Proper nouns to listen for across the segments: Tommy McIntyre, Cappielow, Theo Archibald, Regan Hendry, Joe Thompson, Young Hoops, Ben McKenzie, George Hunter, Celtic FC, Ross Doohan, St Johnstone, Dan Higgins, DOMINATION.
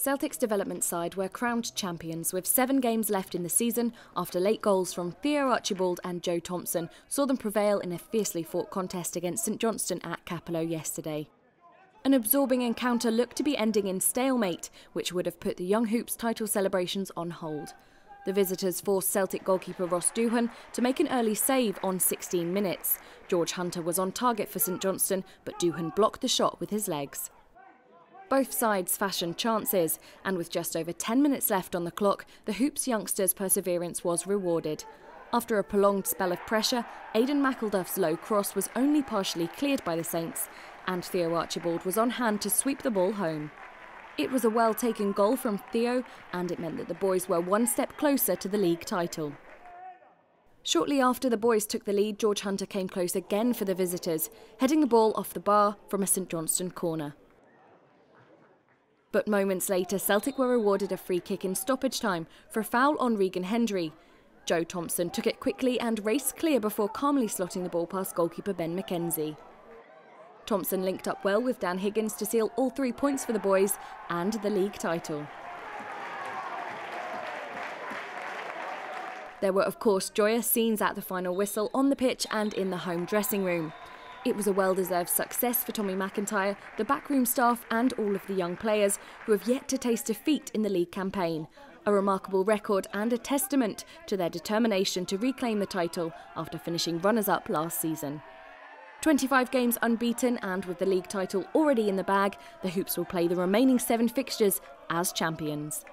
Celtic's development side were crowned champions with 7 games left in the season after late goals from Theo Archibald and Joe Thompson saw them prevail in a fiercely fought contest against St Johnstone at Cappielow yesterday. An absorbing encounter looked to be ending in stalemate, which would have put the Young Hoops title celebrations on hold. The visitors forced Celtic goalkeeper Ross Doohan to make an early save on 16 minutes. George Hunter was on target for St Johnstone, but Doohan blocked the shot with his legs. Both sides fashioned chances, and with just over 10 minutes left on the clock, the Hoops youngsters' perseverance was rewarded. After a prolonged spell of pressure, Aidan McIlduff's low cross was only partially cleared by the Saints, and Theo Archibald was on hand to sweep the ball home. It was a well-taken goal from Theo, and it meant that the boys were one step closer to the league title. Shortly after the boys took the lead, George Hunter came close again for the visitors, heading the ball off the bar from a St Johnstone corner. But moments later, Celtic were awarded a free kick in stoppage time for a foul on Regan Hendry. Joe Thompson took it quickly and raced clear before calmly slotting the ball past goalkeeper Ben McKenzie. Thompson linked up well with Dan Higgins to seal all 3 points for the boys and the league title. There were, of course, joyous scenes at the final whistle on the pitch and in the home dressing room. It was a well-deserved success for Tommy McIntyre, the backroom staff and all of the young players who have yet to taste defeat in the league campaign. A remarkable record and a testament to their determination to reclaim the title after finishing runners-up last season. 25 games unbeaten, and with the league title already in the bag, the Hoops will play the remaining 7 fixtures as champions.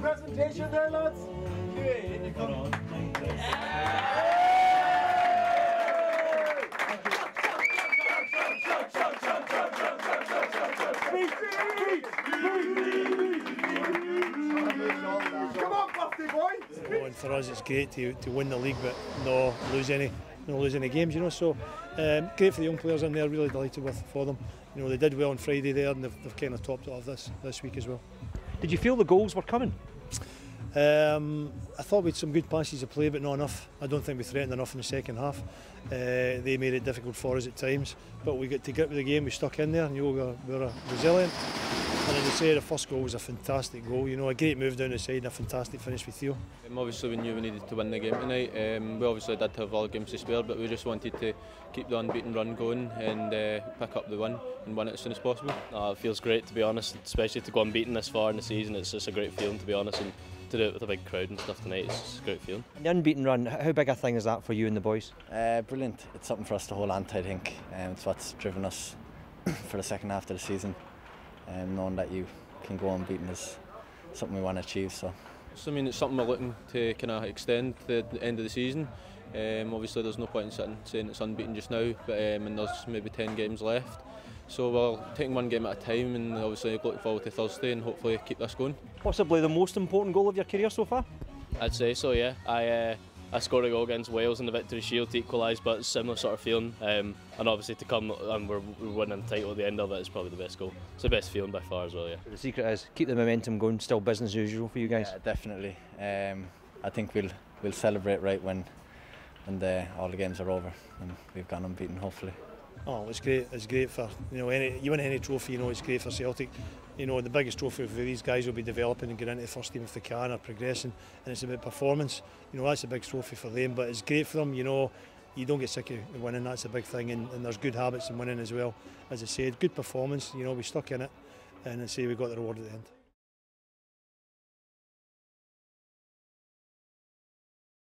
Presentation there, lads. Good. Come on. Come on, Buffy boy. And for us, it's great to win the league, but not lose any games. You know, so great for the young players in there. Really delighted for them. You know, they did well on Friday there, and they've kind of topped it off this week as well. Did you feel the goals were coming? I thought we had some good passes to play, but not enough. I don't think we threatened enough in the second half. They made it difficult for us at times, but we got to grip with the game. We stuck in there, and you know, we were resilient. And as I say, the first goal was a fantastic goal. You know, a great move down the side and a fantastic finish with Theo. Obviously, we knew we needed to win the game tonight. We obviously did have all games to spare, but we just wanted to keep the unbeaten run going and pick up the win and win it as soon as possible. It feels great, to be honest, especially to go unbeaten this far in the season. It's just a great feeling, to be honest. And to do it with a big crowd and stuff tonight, it's just a great feeling. The unbeaten run, how big a thing is that for you and the boys? Brilliant. It's something for us to hold on to, I think. It's what's driven us for the second half of the season. Knowing that you can go unbeaten is something we want to achieve. So I mean, it's something we're looking to kind of extend to the end of the season. Obviously, there's no point in saying it's unbeaten just now, but and there's maybe 10 games left. So we're taking one game at a time, and obviously looking forward to Thursday and hopefully keep this going. Possibly the most important goal of your career so far? I'd say so, yeah. I scored a goal against Wales in the Victory Shield to equalise, but similar sort of feeling. And obviously to come and we're winning the title at the end of it is probably the best goal. It's the best feeling by far as well, yeah. The secret is keep the momentum going, still business as usual for you guys? Yeah, definitely. I think we'll celebrate right when all the games are over and we've gone unbeaten, hopefully. Oh, it's great. It's great for, you know, you win any trophy, you know, it's great for Celtic. You know, the biggest trophy for these guys will be developing and getting into the first team if they can, or progressing, and it's about performance. You know, that's a big trophy for them, but it's great for them. You know, you don't get sick of winning, that's a big thing, and there's good habits in winning as well. As I said, good performance, you know, we stuck in it, and I say we got the reward at the end.